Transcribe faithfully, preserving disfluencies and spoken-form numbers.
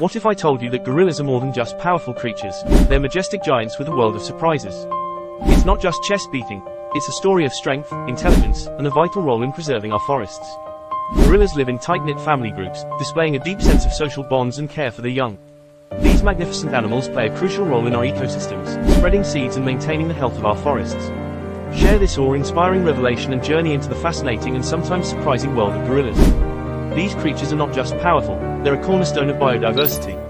What if I told you that gorillas are more than just powerful creatures? They're majestic giants with a world of surprises. It's not just chest beating, it's a story of strength, intelligence, and a vital role in preserving our forests. Gorillas live in tight-knit family groups, displaying a deep sense of social bonds and care for their young. These magnificent animals play a crucial role in our ecosystems, spreading seeds and maintaining the health of our forests. Share this awe-inspiring revelation and journey into the fascinating and sometimes surprising world of gorillas. These creatures are not just powerful, they're a cornerstone of biodiversity.